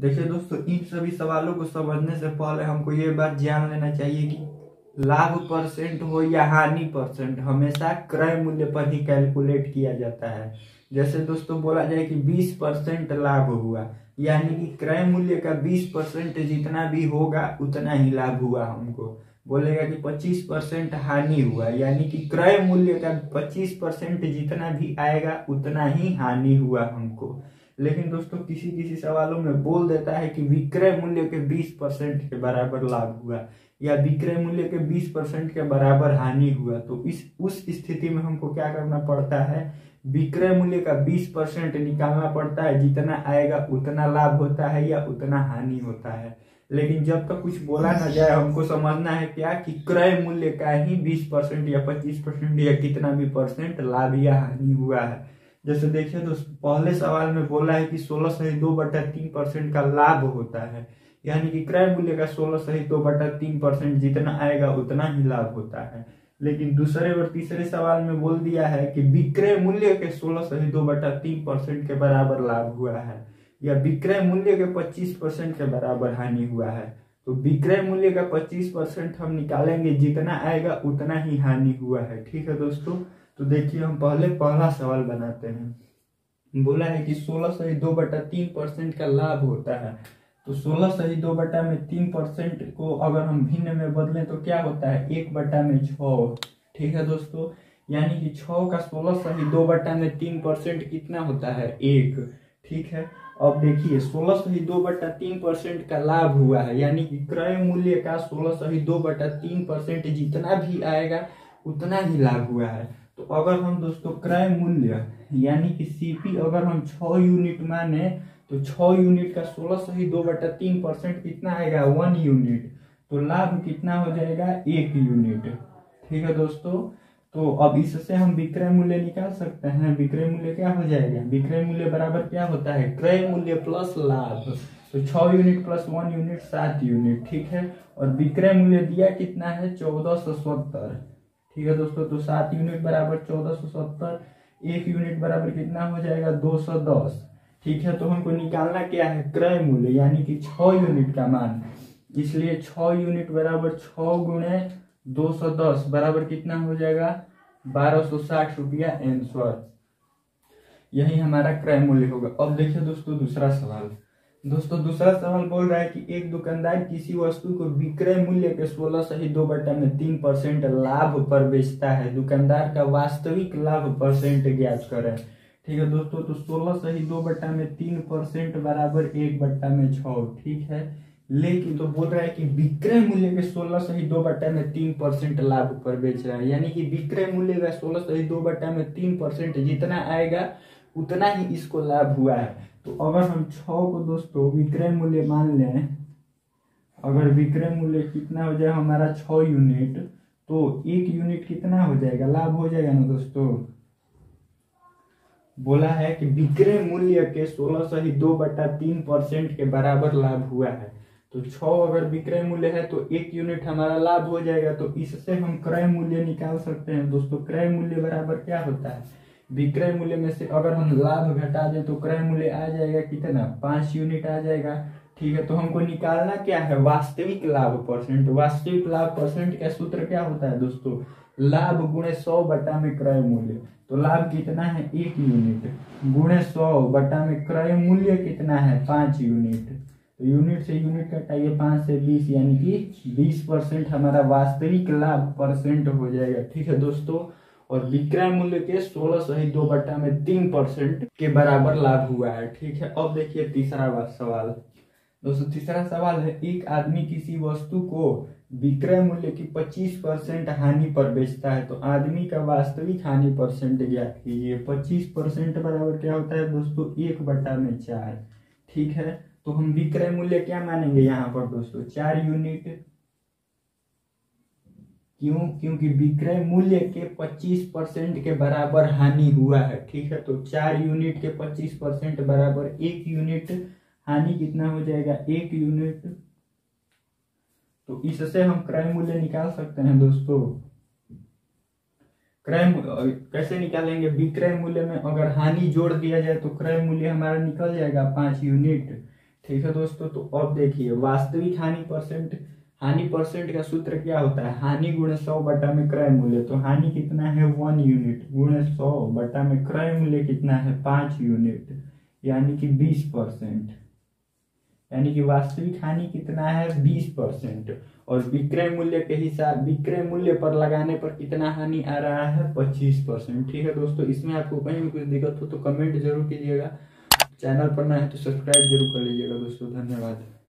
देखिए दोस्तों, इन सभी सवालों को समझने से पहले हमको ये बात जान लेना चाहिए कि लाभ परसेंट हो या हानि परसेंट, हमेशा क्रय मूल्य पर ही कैलकुलेट किया जाता है। जैसे दोस्तों बोला जाए कि 20% लाभ हुआ, यानी कि क्रय मूल्य का 20% जितना भी होगा उतना ही लाभ हुआ। हमको बोलेगा कि 25% हानि हुआ, यानी कि क्रय मूल्य का 25% जितना भी आएगा उतना ही हानि हुआ हमको। लेकिन दोस्तों किसी किसी सवालों में बोल देता है कि विक्रय मूल्य के 20% के बराबर लाभ हुआ या विक्रय मूल्य के 20% के बराबर हानि हुआ, तो उस स्थिति में हमको क्या करना पड़ता है, विक्रय मूल्य का 20% निकालना पड़ता है। जितना आएगा उतना लाभ होता है या उतना हानि होता है। लेकिन जब तक कुछ बोला ना जाए, हमको समझना है क्या कि क्रय मूल्य का ही 20% या 25% या कितना भी परसेंट लाभ या हानि हुआ है। जैसे देखिए दोस्तों, पहले सवाल में बोला है कि 16/2/3% का लाभ होता है, यानी कि क्रय मूल्य का 16/2/3% जितना आएगा उतना ही लाभ होता है। लेकिन दूसरे और तीसरे सवाल में बोल दिया है कि विक्रय मूल्य के 16/2/3% के बराबर लाभ हुआ है या विक्रय मूल्य के 25% के बराबर हानि हुआ है। तो विक्रय मूल्य का 25% हम निकालेंगे, जितना आएगा उतना ही हानि हुआ है। ठीक है दोस्तों, तो देखिए हम पहला सवाल बनाते हैं। बोला है कि 16/2/3% का लाभ होता है, तो 16/2/3% को अगर हम भिन्न में बदलें तो क्या होता है, 1/6। ठीक है दोस्तों, यानी कि 6 का 16/2/3% कितना होता है, 1। ठीक है, अब देखिए 16/2/3% का लाभ हुआ है, यानी कि क्रय मूल्य का 16/2/3% जितना भी आएगा उतना ही लाभ हुआ है। तो अगर हम दोस्तों क्रय मूल्य यानी कि सीपी अगर हम 6 यूनिट माने, तो 6 यूनिट का 16/2/3% कितना आएगा, 1 यूनिट। तो लाभ कितना हो जाएगा, 1 यूनिट। ठीक है दोस्तों, तो अब इससे हम विक्रय मूल्य निकाल सकते हैं। विक्रय मूल्य क्या हो जाएगा, विक्रय मूल्य बराबर क्या होता है, क्रय मूल्य प्लस लाभ। तो 6 यूनिट प्लस 1 यूनिट 7 यूनिट। ठीक है, और विक्रय मूल्य दिया कितना है, 1470। ठीक है दोस्तों, तो 7 यूनिट बराबर 1470, 1 यूनिट बराबर कितना हो जाएगा, 210। ठीक है, तो हमको निकालना क्या है, क्रय मूल्य यानी कि 6 यूनिट का मान। इसलिए 6 यूनिट बराबर 6 × 210 बराबर कितना हो जाएगा, 1260 रुपया एंसर। यही हमारा क्रय मूल्य होगा। अब देखिए दोस्तों दूसरा सवाल बोल रहा है कि एक दुकानदार किसी वस्तु को विक्रय मूल्य के 16/2/3% लाभ पर बेचता है, दुकानदार का वास्तविक लाभ परसेंट ज्ञात करें। ठीक है दोस्तों, तो 16/2/3% बराबर 1/6। ठीक है, लेकिन तो बोल रहा है कि विक्रय मूल्य के 16/2/3% लाभ पर बेच रहा है, यानी कि विक्रय मूल्य का 16/2/3% जितना आएगा उतना ही इसको लाभ हुआ है। तो अगर हम 6 को दोस्तों विक्रय मूल्य मान लें, अगर विक्रय मूल्य कितना हो जाए हमारा 6 यूनिट, तो 1 यूनिट कितना हो जाएगा, लाभ हो जाएगा ना दोस्तों। बोला है कि विक्रय मूल्य के 16/2/3% के बराबर लाभ हुआ है, तो 6 अगर विक्रय मूल्य है तो 1 यूनिट हमारा लाभ हो जाएगा। तो इससे हम क्रय मूल्य निकाल सकते हैं। दोस्तों क्रय मूल्य बराबर क्या होता है, विक्रय मूल्य में से अगर हम लाभ घटा दें तो क्रय मूल्य आ जाएगा कितना, 5 यूनिट आ जाएगा। ठीक है, तो हमको निकालना क्या है, वास्तविक लाभ परसेंट। वास्तविक लाभ परसेंट का सूत्र क्या होता है दोस्तों, लाभ गुणे 100 / क्रय मूल्य। तो लाभ कितना है, 1 यूनिट गुणे 100 / क्रय मूल्य कितना है, 5 यूनिट। तो यूनिट से यूनिट कटाइए, 5 से 20, यानी कि 20% हमारा वास्तविक लाभ परसेंट हो जाएगा। ठीक है दोस्तों, और विक्रय मूल्य के 16/2/3% के बराबर लाभ हुआ है। ठीक है, अब देखिए तीसरा सवाल है, एक आदमी किसी वस्तु को विक्रय मूल्य की 25% हानि पर बेचता है, तो आदमी का वास्तविक हानि परसेंट ज्ञात कीजिए। 25% बराबर क्या होता है दोस्तों, 1/4। ठीक है, तो हम विक्रय मूल्य क्या मानेंगे यहाँ पर दोस्तों, 4 यूनिट। क्यों, क्योंकि विक्रय मूल्य के 25% के बराबर हानि हुआ है। ठीक है, तो 4 यूनिट के 25% बराबर 1 यूनिट, हानि कितना हो जाएगा, 1 यूनिट। तो इससे हम क्रय मूल्य निकाल सकते हैं दोस्तों। क्रय मूल्य कैसे निकालेंगे, विक्रय मूल्य में अगर हानि जोड़ दिया जाए तो क्रय मूल्य हमारा निकल जाएगा 5 यूनिट। ठीक है दोस्तों। तो अब देखिए वास्तविक हानि परसेंट का सूत्र क्या होता है, हानि गुण 100 बटा में क्रय मूल्य। तो हानि कितना है 1 यूनिट गुण 100 बटा में क्रय मूल्य कितना है 5 यूनिट यानी कि 20%। यानी कि वास्तविक हानि कितना है 20% और विक्रय मूल्य के हिसाब विक्रय मूल्य पर लगाने पर कितना हानि आ रहा है 25%। ठीक है दोस्तों, इसमें आपको कहीं भी कुछ दिक्कत हो तो कमेंट जरूर कीजिएगा, चैनल पर नए हैं तो सब्सक्राइब जरूर कर लीजिएगा दोस्तों। धन्यवाद।